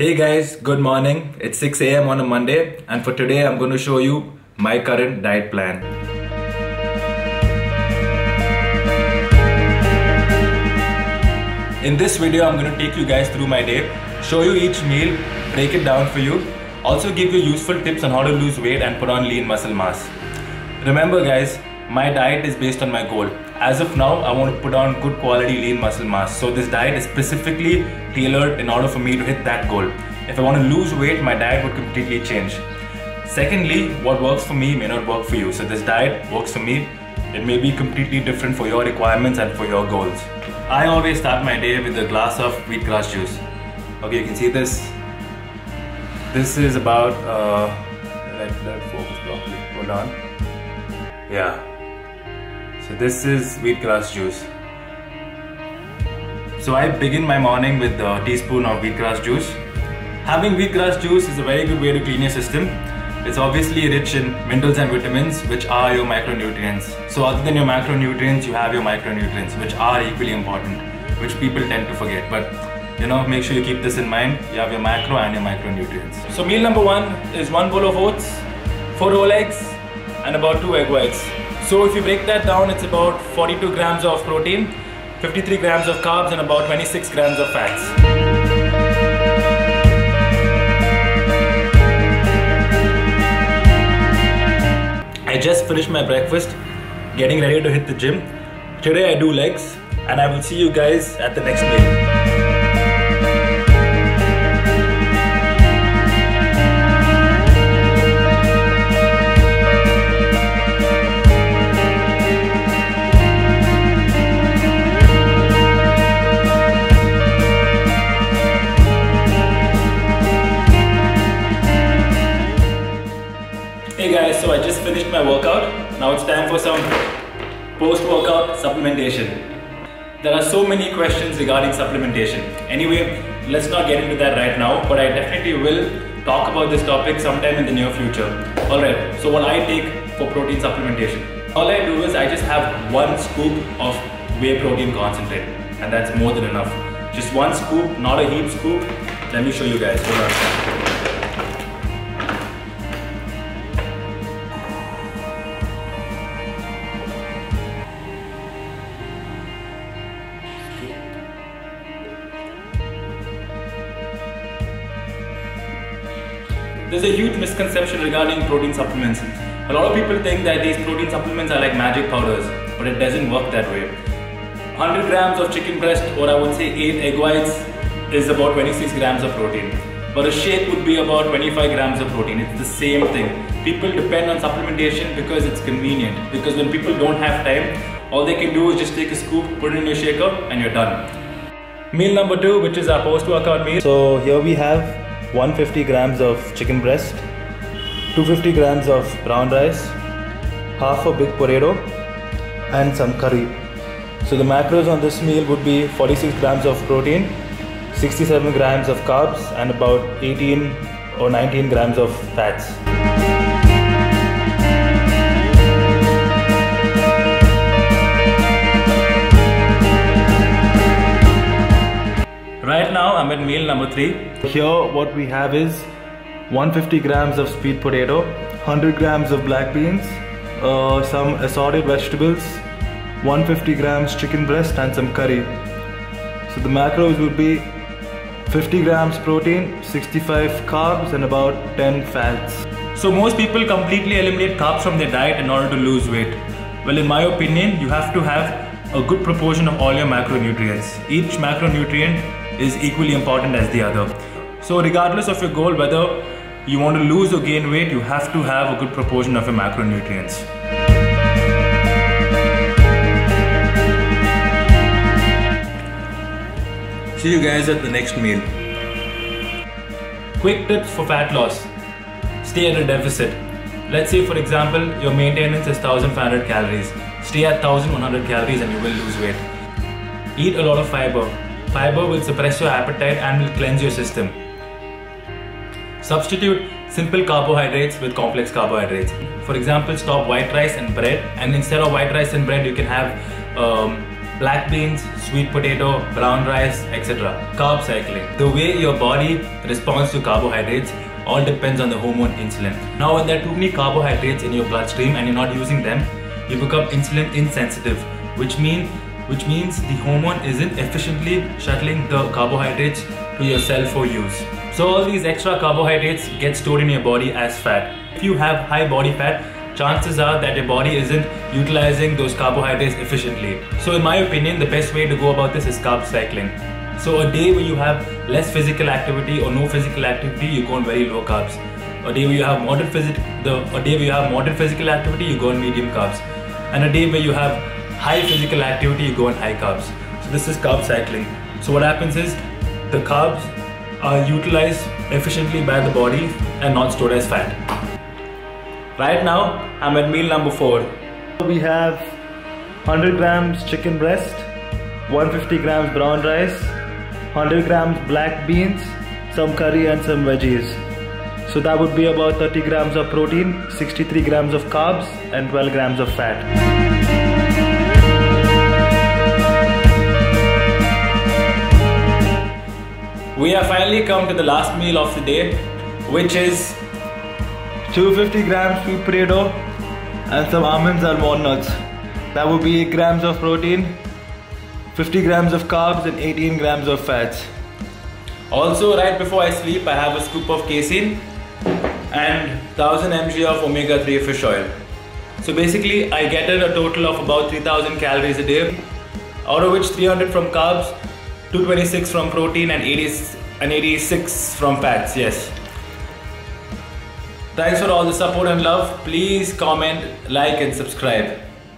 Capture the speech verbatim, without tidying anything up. Hey guys, good morning. It's six A M on a Monday, and for today I'm going to show you my current diet plan. In this video I'm going to take you guys through my day, show you each meal, break it down for you, also give you useful tips on how to lose weight and put on lean muscle mass. Remember guys, my diet is based on my goal. As of now, I want to put on good quality lean muscle mass. So this diet is specifically tailored in order for me to hit that goal. If I want to lose weight, my diet would completely change. Secondly, what works for me may not work for you. So this diet works for me. It may be completely different for your requirements and for your goals. I always start my day with a glass of wheatgrass juice. Okay, you can see this. This is about, uh, let that focus properly, hold on. Yeah. So this is wheatgrass juice. So I begin my morning with a teaspoon of wheatgrass juice. Having wheatgrass juice is a very good way to clean your system. It's obviously rich in minerals and vitamins, which are your micronutrients. So other than your macronutrients, you have your micronutrients, which are equally important, which people tend to forget. But you know, make sure you keep this in mind. You have your macro and your micronutrients. So meal number one is one bowl of oats, four whole eggs, and about two egg whites. So if you break that down, it's about forty-two grams of protein, fifty-three grams of carbs, and about twenty-six grams of fats. I just finished my breakfast, getting ready to hit the gym. Today I do legs, and I will see you guys at the next meal. Hey guys, so I just finished my workout. Now it's time for some post-workout supplementation. There are so many questions regarding supplementation. Anyway, let's not get into that right now, but I definitely will talk about this topic sometime in the near future. Alright, so what I take for protein supplementation. All I do is I just have one scoop of whey protein concentrate, and that's more than enough. Just one scoop, not a heap scoop. Let me show you guys. Hold on. There's a huge misconception regarding protein supplements. A lot of people think that these protein supplements are like magic powders, but it doesn't work that way. one hundred grams of chicken breast, or I would say eight egg whites, is about twenty-six grams of protein. But a shake would be about twenty-five grams of protein. It's the same thing. People depend on supplementation because it's convenient. Because when people don't have time, all they can do is just take a scoop, put it in your shaker, and you're done. Meal number two, which is our post-workout meal. So here we have one hundred fifty grams of chicken breast, two hundred fifty grams of brown rice, half a big potato, and some curry. So the macros on this meal would be forty-six grams of protein, sixty-seven grams of carbs, and about eighteen or nineteen grams of fats. Right now I'm at meal number three. Here what we have is one hundred fifty grams of sweet potato, one hundred grams of black beans, uh, some assorted vegetables, one hundred fifty grams chicken breast, and some curry. So the macros would be fifty grams protein, sixty-five carbs, and about ten fats. So most people completely eliminate carbs from their diet in order to lose weight. Well, in my opinion, you have to have a good proportion of all your macronutrients. Each macronutrient is equally important as the other. So regardless of your goal, whether you want to lose or gain weight, you have to have a good proportion of your macronutrients. See you guys at the next meal. Quick tips for fat loss. Stay at a deficit. Let's say for example, your maintenance is one thousand five hundred calories. Stay at one thousand one hundred calories and you will lose weight. Eat a lot of fiber. Fiber will suppress your appetite and will cleanse your system. Substitute simple carbohydrates with complex carbohydrates. For example, stop white rice and bread, and instead of white rice and bread, you can have um, black beans, sweet potato, brown rice, et cetera. Carb cycling. The way your body responds to carbohydrates all depends on the hormone insulin. Now when there are too many carbohydrates in your bloodstream and you're not using them, you become insulin insensitive, which means which means the hormone isn't efficiently shuttling the carbohydrates to your cell for use. So all these extra carbohydrates get stored in your body as fat. If you have high body fat, chances are that your body isn't utilizing those carbohydrates efficiently. So in my opinion, the best way to go about this is carb cycling. So a day where you have less physical activity or no physical activity, you go on very low carbs. A day where you have moderate physical, a day where you have moderate physical activity, you go on medium carbs. And a day where you have high physical activity, you go on high carbs. So this is carb cycling. So what happens is the carbs are utilized efficiently by the body and not stored as fat. Right now, I'm at meal number four. We have one hundred grams chicken breast, one hundred fifty grams brown rice, one hundred grams black beans, some curry and some veggies. So that would be about thirty grams of protein, sixty-three grams of carbs and twelve grams of fat. We have finally come to the last meal of the day, whiwhich is two hundred fifty grams sweet potato and some almonds and walnuts. That would be eight grams of protein, fifty grams of carbs and eighteen grams of fats. Also, right before I sleep, I have a scoop of casein and one thousand milligrams of omega three fish oil. So basically, I get in a total of about three thousand calories a day, out of which three hundred from carbs, two hundred twenty-six from protein and eighty-six from fats. Yes. Thanks for all the support and love. Please comment, like and subscribe.